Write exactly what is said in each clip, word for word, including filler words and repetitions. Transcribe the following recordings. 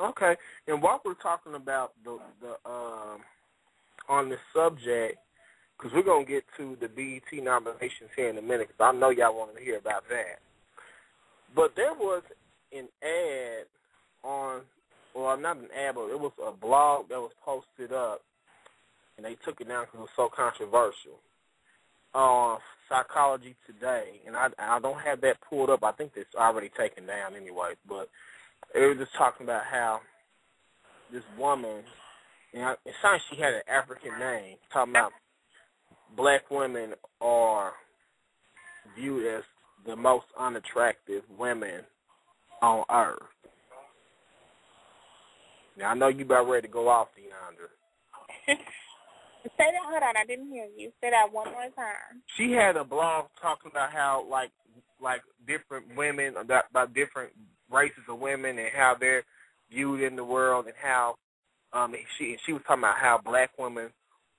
Okay. And while we're talking about the, the um, on this subject, because we're going to get to the B E T nominations here in a minute, because I know y'all want to hear about that. But there was an ad on, well, not an ad, but it was a blog that was posted up, and they took it down because it was so controversial, on uh, Psychology Today. And I, I don't have that pulled up. I think it's already taken down anyway. But they were just talking about how this woman, you know, it sounds like she had an African name, talking about black women are viewed as the most unattractive women on earth. Now, I know you about ready to go off, Deandra. Say that, hold on, I didn't hear you. Say that one more time. She had a blog talking about how, like, like different women, about, about different races of women and how they're viewed in the world, and how um, she she was talking about how black women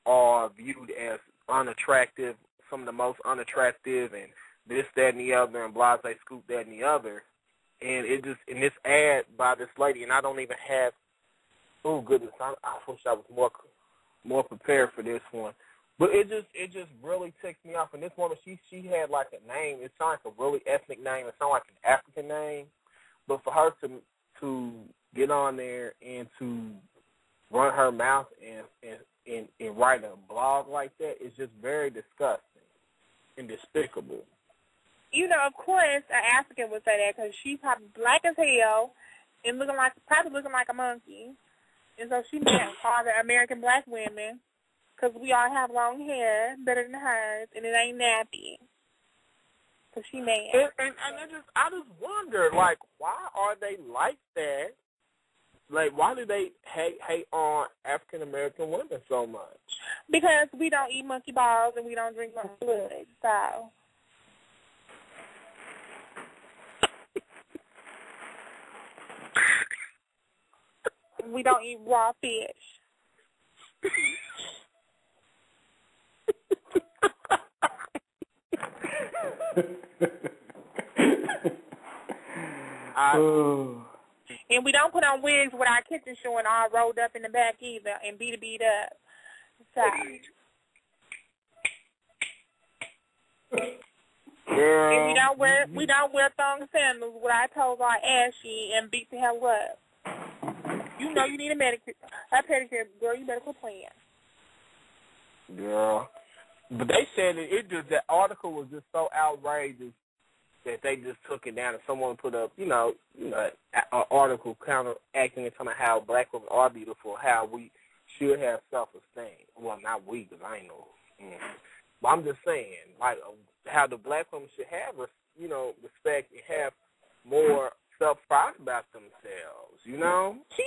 are viewed as unattractive, some of the most unattractive, and this, that, and the other, and blase, scoop, that, and the other. And it just, in this ad by this lady, and I don't even have, oh, goodness, I, I wish I was more more prepared for this one. But it just it just really ticked me off. And this woman, she she had like a name. It sounded like a really ethnic name. It sounded like an African name. But for her to to get on there and to run her mouth and, and, and, and write a blog like that is just very disgusting and despicable. You know, of course, an African would say that because she's probably black as hell and looking like probably looking like a monkey. And so she met all the American black women because we all have long hair better than hers, and it ain't nappy. So she mad. And, and, and I just, I just wonder, like, why are they like that? Like, why do they hate hate on African American women so much? Because we don't eat monkey balls and we don't drink monkey blood. So. We don't eat raw fish. I, and we don't put on wigs with our kitchen showing all rolled up in the back either and beat a beat up. So. Girl. And we don't wear we don't wear thong sandals with our toes all ashy and beat the hell up. You know you need a manicure, a pedicure, girl. You better quit playing. Girl, but they said it, it just that article was just so outrageous that they just took it down, and someone put up, you know, you know, an article counteracting and talking about how black women are beautiful, how we should have self-esteem. Well, not we, because I ain't know. Mm. But I'm just saying, like, how the black women should have, you know, respect and have more self-pride about themselves, you know? She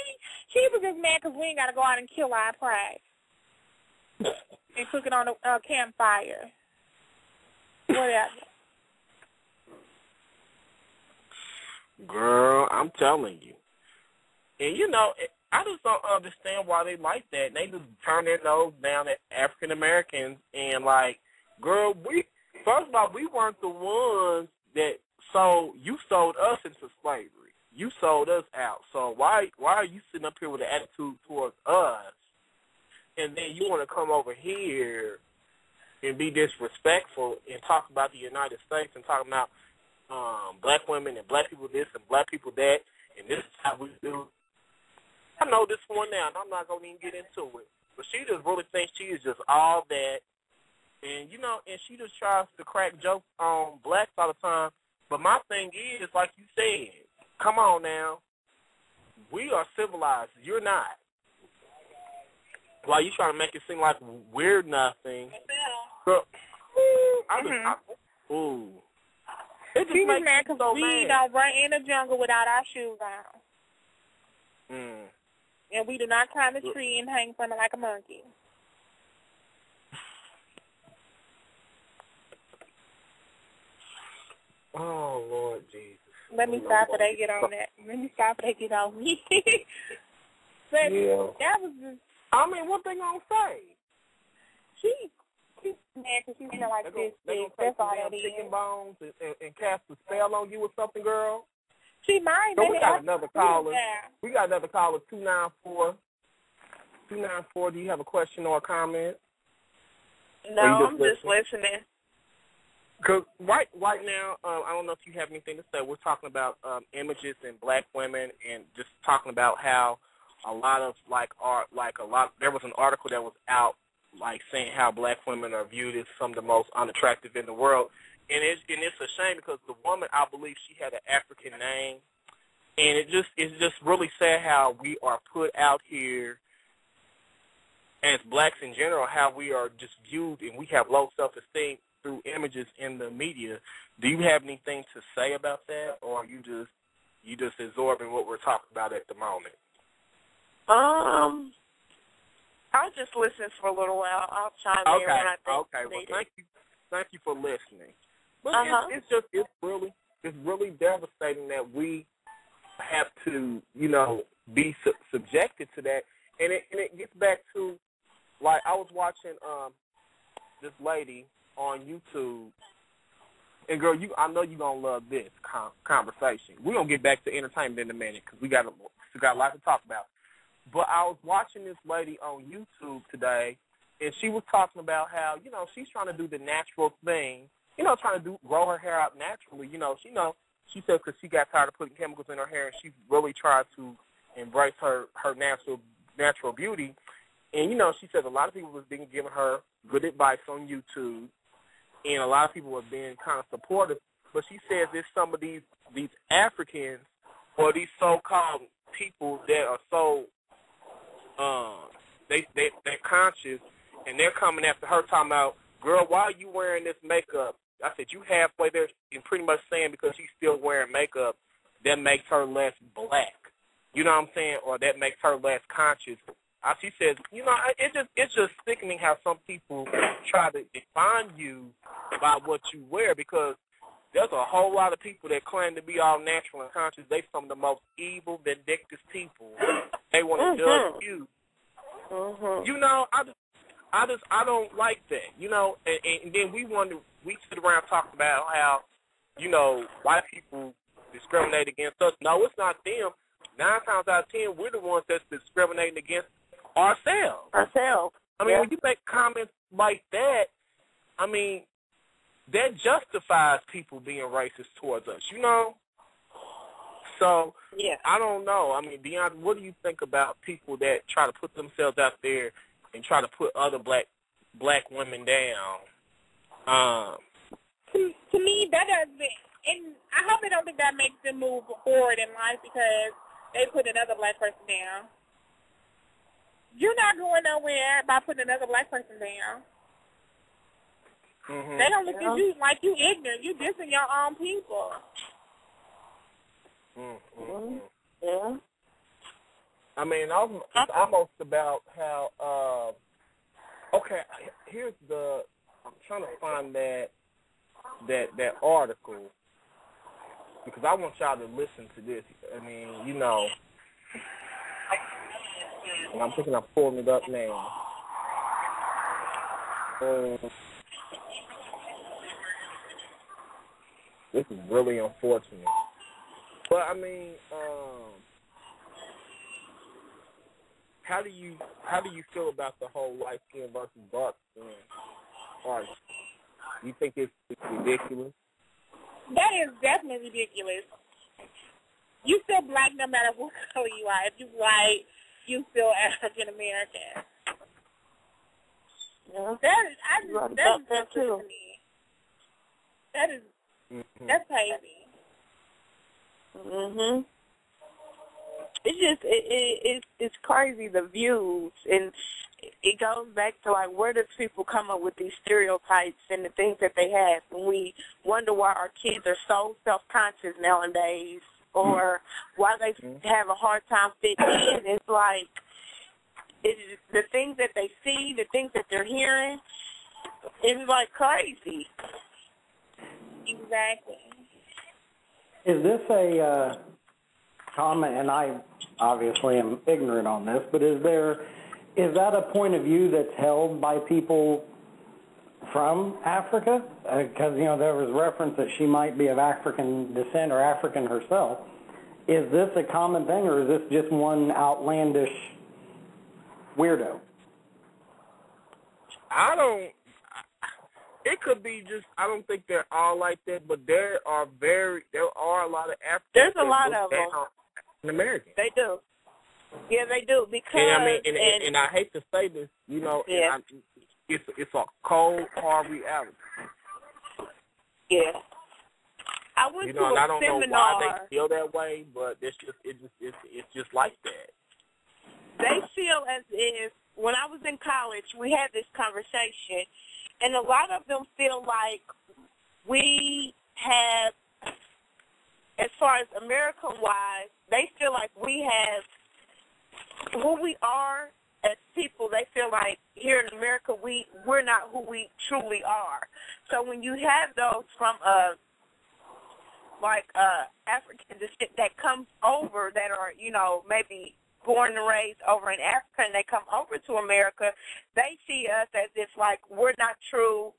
she was just mad because we ain't got to go out and kill our pride and cook it on a uh, campfire. Whatever. Girl, I'm telling you. And, you know, I just don't understand why they like that. They just turn their nose down at African-Americans and, like, girl, we first of all, we weren't the ones that So you sold us into slavery. You sold us out. So why why are you sitting up here with an attitude towards us, and then you want to come over here and be disrespectful and talk about the United States and talking about um, black women and black people this and black people that, and this is how we do. I know this one now, and I'm not going to even get into it. But she just really thinks she is just all that. And, you know, and she just tries to crack jokes on blacks all the time. But my thing is, like you said, come on now. We are civilized. You're not. Why you trying to make it seem like we're nothing? Girl, I just, mm-hmm. I, ooh. It just makes mad me so we mad. We don't run in the jungle without our shoes on. Mm. And we do not climb a tree and hang from it like a monkey. Oh, Lord Jesus. Let me stop before they get on that. Let me stop before they get on me. But yeah. That was just... I mean, what they gonna say? She, she man, because she's been like gonna, this. They gonna take some chicken bones and, and, and cast a spell on you or something, girl? She might. So we got another caller. We got another caller, two nine four. two nine four, do you have a question or a comment? No, I'm just listening. Cause right, right now, um, I don't know if you have anything to say. We're talking about um, images and black women, and just talking about how a lot of like art, like a lot. There was an article that was out, like saying how black women are viewed as some of the most unattractive in the world, and it's and it's a shame because the woman, I believe, she had an African name, and it just it's just really sad how we are put out here. As blacks in general, how we are just viewed, and we have low self-esteem through images in the media. Do you have anything to say about that, or are you just you just absorbing what we're talking about at the moment? Um, I'll just listen for a little while. I'll chime okay. in when I think. Okay. Well, thank you, thank you for listening. But uh-huh. it's, it's just it's really it's really devastating that we have to you know be su subjected to that, and it and it gets back to. Like, I was watching um, this lady on YouTube, and, girl, you I know you're going to love this con conversation. We're going to get back to entertainment in a minute because we got a, we got a lot to talk about. But I was watching this lady on YouTube today, and she was talking about how, you know, she's trying to do the natural thing, you know, trying to do grow her hair out naturally. You know, she, you know, she said because she got tired of putting chemicals in her hair, and she really tried to embrace her, her natural natural beauty. And, you know, she says a lot of people have been giving her good advice on YouTube, and a lot of people have been kind of supportive. But she says there's some of these, these Africans or these so-called people that are so uh, they, they, they're conscious, and they're coming after her talking about, girl, why are you wearing this makeup? I said, you halfway there, and pretty much saying because she's still wearing makeup, that makes her less black. You know what I'm saying? Or that makes her less conscious. She says, you know, it just, it's just sickening how some people try to define you by what you wear, because there's a whole lot of people that claim to be all natural and conscious. They're some of the most evil, vindictive people. They want to mm-hmm. judge you. Mm-hmm. You know, I just, I just, I don't like that, you know. And, and then we wonder, we sit around talking about how, you know, white people discriminate against us. No, it's not them. Nine times out of ten, we're the ones that's discriminating against ourselves. Ourselves. I mean, yeah. when you make comments like that, I mean, that justifies people being racist towards us, you know? So, yeah. I don't know. I mean, Deandra, what do you think about people that try to put themselves out there and try to put other black black women down? Um, to, to me, that doesn't, and I hope they don't think that makes them move forward in life because they put another black person down. You're not going nowhere by putting another black person down. Mm-hmm. They don't look yeah. at you like you ignorant. You dissing your own people. Mm-hmm. Yeah. I mean, I'm, it's okay. almost about how, uh, okay, here's the, I'm trying to find that, that, that article because I want y'all to listen to this. I mean, you know. And I'm thinking I'm pulling it up now. Um, this is really unfortunate. But, I mean, um, how do you how do you feel about the whole light skin versus dark skin? Or, you think it's, it's ridiculous? That is definitely ridiculous. You still black no matter what color you are. If you white, you feel African American. Yeah. That is, I just, right that is that too. To me. That is, mm-hmm. that's crazy. Mhm. It's just it, it it it's crazy the views, and it goes back to like where does people come up with these stereotypes and the things that they have, and we wonder why our kids are so self conscious nowadays. Or why they have a hard time fitting in. It's like it's the things that they see, the things that they're hearing, it's like crazy. Exactly. Is this a uh, comment, and I obviously am ignorant on this, but is there, is that a point of view that's held by people from Africa? Because, uh, you know, there was reference that she might be of African descent or African herself. is this a common thing, or is this just one outlandish weirdo? I don't, it could be just, I don't think they're all like that, but there are very, there are a lot of Africans. There's a lot of them. African Americans. They do. Yeah, they do. Because, and I mean, and, and, and I hate to say this, you know, yeah. and I, it's, it's a cold, hard reality. Yeah. I went you know, to a and I don't seminar. know why they feel that way, but it's just, it just, it's, it's just like that. They feel as if, when I was in college, we had this conversation, and a lot of them feel like we have, as far as American-wise, they feel like we have, who we are as people, they feel like here in America, we, we're not who we truly are. So when you have those from a, like uh, African descent that comes over that are, you know, maybe born and raised over in Africa, and they come over to America, they see us as if like we're not true,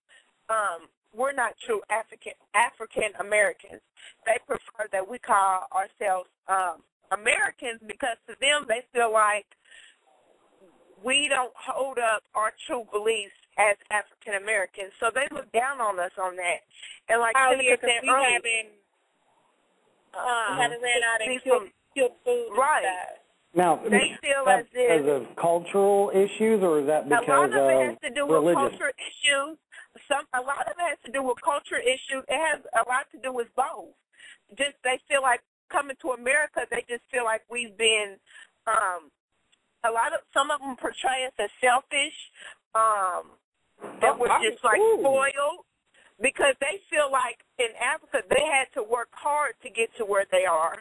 um, we're not true African African Americans. They prefer that we call ourselves um, Americans, because to them they feel like we don't hold up our true beliefs as African Americans. So they look down on us on that, and like oh, yeah, because we early, haven't um, we haven't ran out and killed, killed food right. Inside. Now, they feel as if because of cultural issues, or is that because of religion? A lot of it has to do with culture issues. Some, a lot of it has to do with culture issues. It has a lot to do with both. Just they feel like coming to America, they just feel like we've been. Um, a lot of some of them portray us as selfish. Um, that was just like spoiled. Because they feel like in Africa they had to work hard to get to where they are,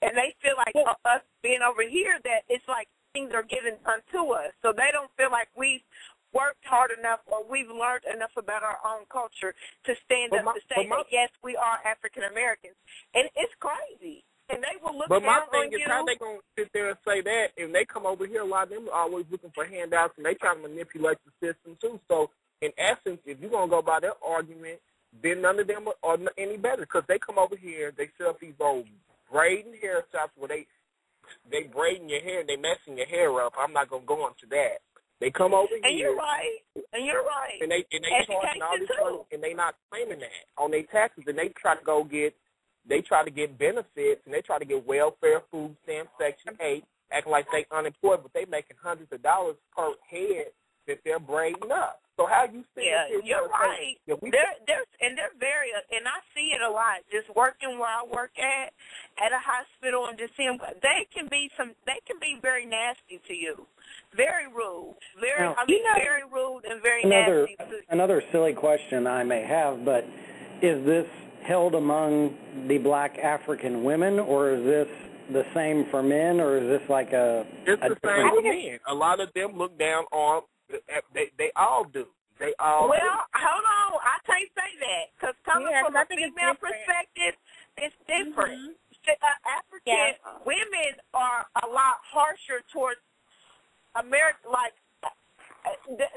and they feel like yeah. us being over here that it's like things are given unto us. So they don't feel like we've worked hard enough or we've learned enough about our own culture to stand but up my, to say, my, that, yes, we are African Americans. And it's crazy. And they will look but down my thing on is you. How they gonna sit there and say that? And they come over here, a lot of them are always looking for handouts, and they try to manipulate the system too. So. In essence, if you're going to go by their argument, then none of them are any better, because they come over here, they set up these old braiding hairstyles where they they braiding your hair and they messing your hair up. I'm not going to go into that. They come over and here. And you're right. And you're right. And they, and they charging all these things, and they not claiming that on their taxes. And they try to go get, they try to get benefits, and they try to get welfare, food stamps, Section eight, acting like they unemployed, but they making hundreds of dollars per head that they're braiding up. So how you see yeah, it? You're right. Yeah, we they're, they're, and they're very, and I see it a lot, just working where I work at, at a hospital, and just seeing, they can be some, they can be very nasty to you. Very rude. Very, now, I mean, you know, very rude and very another, nasty to you. Another silly question I may have, but is this held among the black African women, or is this the same for men, or is this like a It's a the same for men. A lot of them look down on, They, they all do. They all well, do. Hold on. I can't say that, because coming yeah, from a female perspective, it's different. Mm-hmm. African yeah. women are a lot harsher towards America. Like,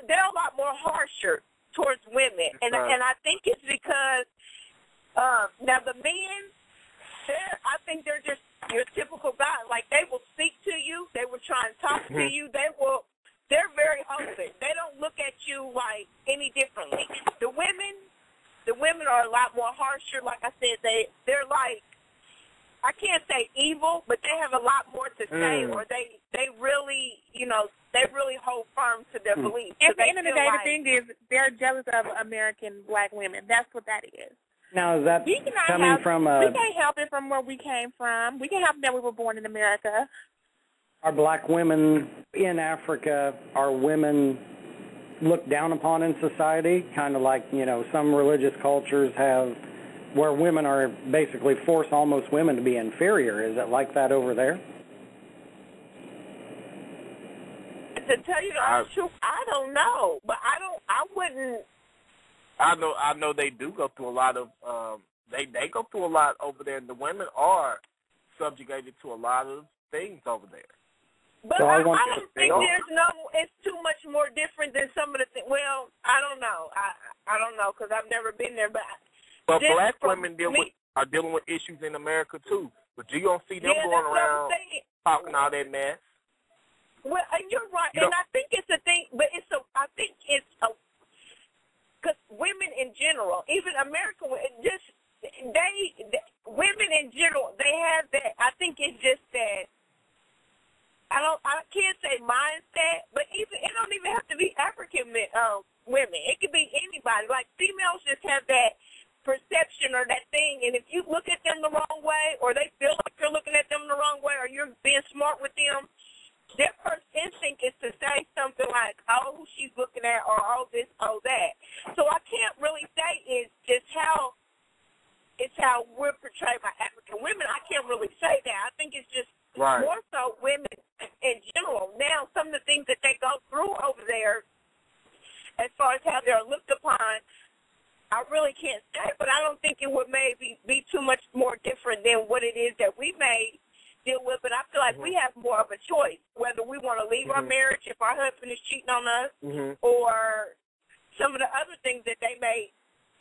they're a lot more harsher towards women. And, right. and I think it's because, um, now the men, I think they're just your typical guy. Like, they will speak to you. They will try and talk to you. They will... They're very open. They don't look at you like any differently. The women, the women are a lot more harsher. Like I said, they they're like, I can't say evil, but they have a lot more to say, mm. or they they really, you know, they really hold firm to their mm. beliefs. At the end of the day, like, the thing is, they're jealous of American black women. That's what that is. Now, is that we coming help, from a? We can't help it from where we came from. We can help that we were born in America. Are black women in Africa, are women looked down upon in society? Kind of like, you know, some religious cultures have where women are basically force almost women to be inferior. Is it like that over there? To tell you the honest truth, I don't know. But I don't, I wouldn't. I know, I know they do go through a lot of, um, they, they go through a lot over there. And the women are subjugated to a lot of things over there. But so I, I, I don't think on. there's no, it's too much more different than some of the things. Well, I don't know. I I don't know, because I've never been there. But, but black women deal with, are dealing with issues in America, too. But you don't see them yeah, going around talking all that mess. Well, you're right, you and I think it's a thing, but it's a, I think it's a, because women in general, even American women, just, they, they, women in general, they have that, I think it's just that, I don't, I can't say mindset, but even, it don't even have to be African men, um, women, it could be anybody, like females just have that perception or that thing, and if you look at them the wrong way, or they feel like you're looking at them the wrong way, or you're being smart with them, their first instinct is to say something like, oh, she's looking at, or oh, this, oh, that. So I can't really say it's just how, it's how we're portrayed by African women. I can't really say that. I think it's just right. more so women in general. Now, some of the things that they go through over there, as far as how they're looked upon, I really can't say, but I don't think it would maybe be too much more different than what it is that we made. Deal with, but I feel like mm-hmm. we have more of a choice whether we want to leave mm-hmm. our marriage if our husband is cheating on us, mm-hmm. or some of the other things that they may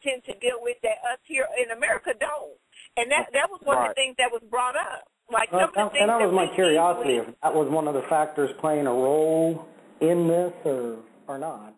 tend to deal with that us here in America don't. And that that was one right. of the things that was brought up. Like some uh, of the and, things and that was that my curiosity if that was one of the factors playing a role in this or or not.